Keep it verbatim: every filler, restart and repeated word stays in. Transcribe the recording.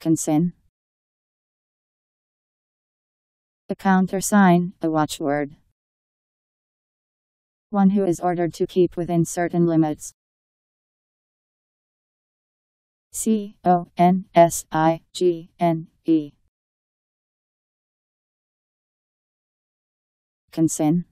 Consigne. A countersign, a watchword. One who is ordered to keep within certain limits. C O N S I G N E. Consigne.